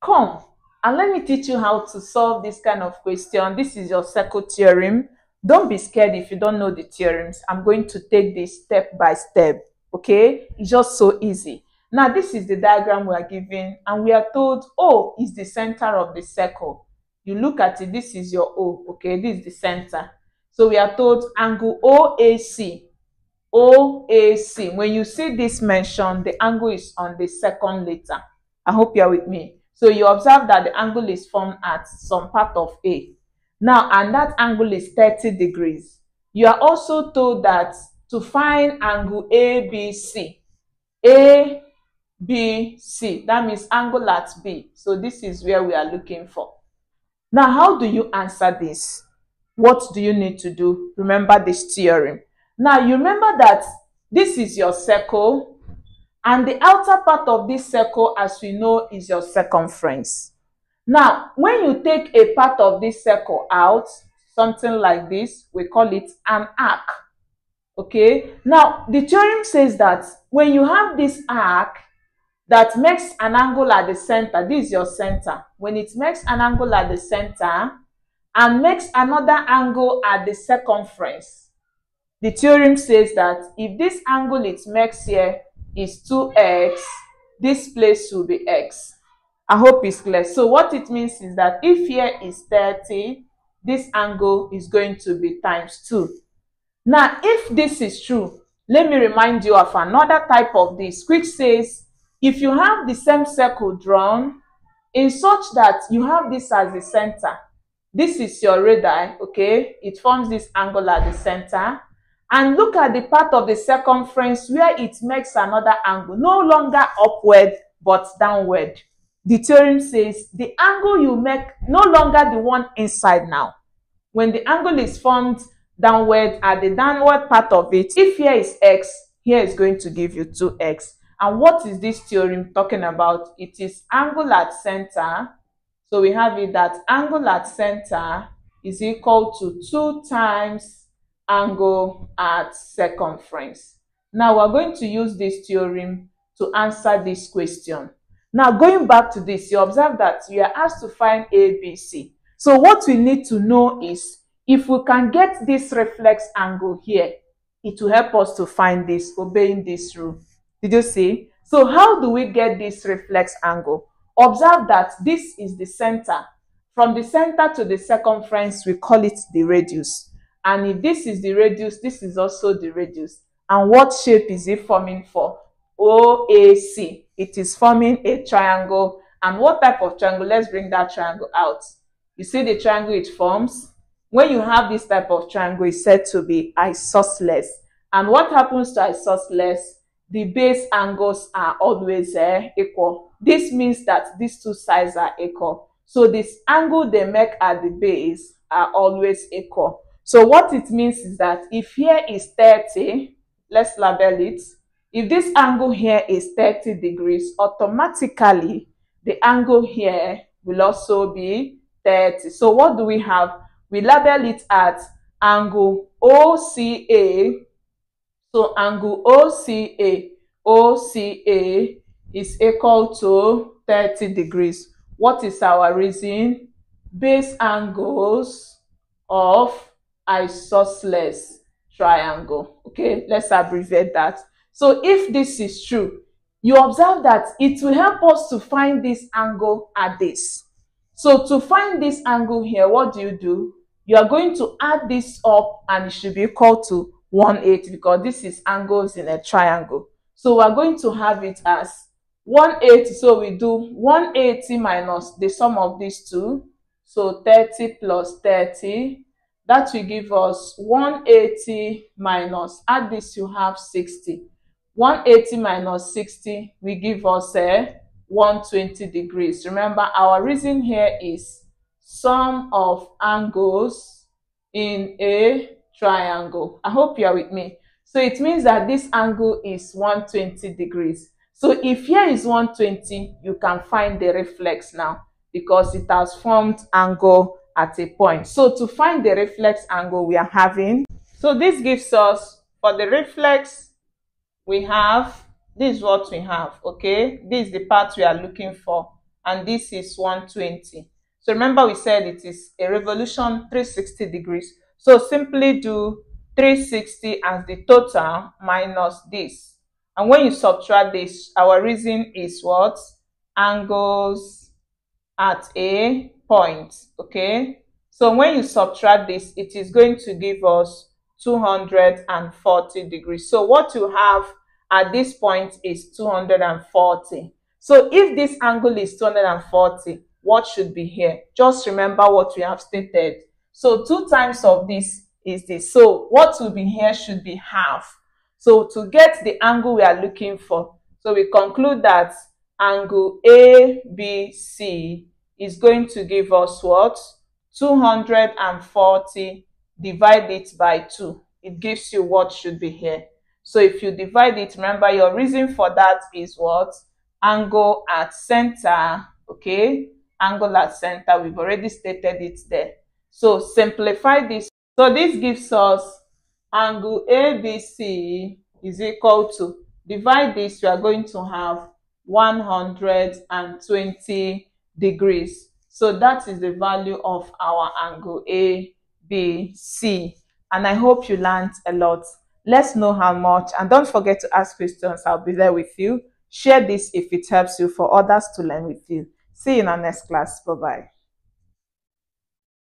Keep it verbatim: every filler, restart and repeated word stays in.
Come and let me teach you how to solve this kind of question. This is your circle theorem. Don't be scared if you don't know the theorems. I'm going to take this step by step. Okay, it's just so easy. Now, this is the diagram we are given, and we are told O is the center of the circle. You look at it, this is your O, okay, this is the center. So we are told angle O A C, O A C. When you see this mentioned, the angle is on the second letter. I hope you are with me. So you observe that the angle is formed at some part of A. Now, and that angle is thirty degrees. You are also told that to find angle A B C, A B, C. That means angle at B. So this is where we are looking for. Now, how do you answer this? What do you need to do? Remember this theorem. Now, you remember that this is your circle, and the outer part of this circle, as we know, is your circumference. Now, when you take a part of this circle out, something like this, we call it an arc. Okay? Now, the theorem says that when you have this arc, that makes an angle at the center. This is your center. When it makes an angle at the center and makes another angle at the circumference, the theorem says that if this angle it makes here is two x, this place will be x. I hope it's clear. So what it means is that if here is thirty, this angle is going to be times two. Now, if this is true, let me remind you of another type of this, which says, if you have the same circle drawn in such that you have this as the center, this is your radii, okay? It forms this angle at the center. And look at the part of the circumference where it makes another angle, no longer upward, but downward. The theorem says the angle you make, no longer the one inside now. When the angle is formed downward at the downward part of it, if here is x, here is going to give you two x. And what is this theorem talking about? It is angle at center. So we have it that angle at center is equal to two times angle at circumference. Now we're going to use this theorem to answer this question. Now going back to this, you observe that you are asked to find A B C. So what we need to know is if we can get this reflex angle here, it will help us to find this, obeying this rule. Did you see? So how do we get this reflex angle? Observe that this is the center. From the center to the circumference, we call it the radius. And if this is the radius, this is also the radius. And what shape is it forming for? O A C. It is forming a triangle. And what type of triangle? Let's bring that triangle out. You see the triangle it forms? When you have this type of triangle, it's said to be isosceles. And what happens to isosceles? The base angles are always uh, equal. This means that these two sides are equal. So this angle they make at the base are always equal. So what it means is that if here is thirty, let's label it. If this angle here is thirty degrees, automatically the angle here will also be thirty. So what do we have? We label it at angle O C A. So angle O C A, O C A is equal to thirty degrees. What is our reason? Base angles of isosceles triangle. Okay, let's abbreviate that. So if this is true, you observe that it will help us to find this angle at this. So to find this angle here, what do you do? You are going to add this up and it should be equal to one eighty, because this is angles in a triangle. So we're going to have it as one eighty. So we do one eighty minus the sum of these two. So thirty plus thirty. That will give us one eighty minus, add this you have sixty. one eighty minus sixty will give us a one hundred twenty degrees. Remember, our reason here is sum of angles in a triangle. I hope you are with me. So it means that this angle is one hundred twenty degrees. So if here is one hundred twenty, you can find the reflex now because it has formed angle at a point. So to find the reflex angle we are having, so this gives us, for the reflex we have, this is what we have, okay? This is the part we are looking for. and this is one twenty. So remember we said it is a revolution three hundred sixty degrees. So simply do three hundred sixty as the total minus this. And when you subtract this, our reason is what? Angles at a point, okay? So when you subtract this, it is going to give us two hundred forty degrees. So what you have at this point is two hundred forty. So if this angle is two hundred forty, what should be here? Just remember what we have stated. So two times of this is this. So what will be here should be half. So to get the angle we are looking for, so we conclude that angle A B C is going to give us what? two hundred forty divided it by two. It gives you what should be here. So if you divide it, remember your reason for that is what? Angle at center, okay? Angle at center, we've already stated it there. So simplify this. So this gives us angle A B C is equal to, divide this, we are going to have one hundred twenty degrees. So that is the value of our angle A B C. And I hope you learned a lot. Let's know how much. And don't forget to ask questions. I'll be there with you. Share this if it helps you for others to learn with you. See you in our next class. Bye-bye.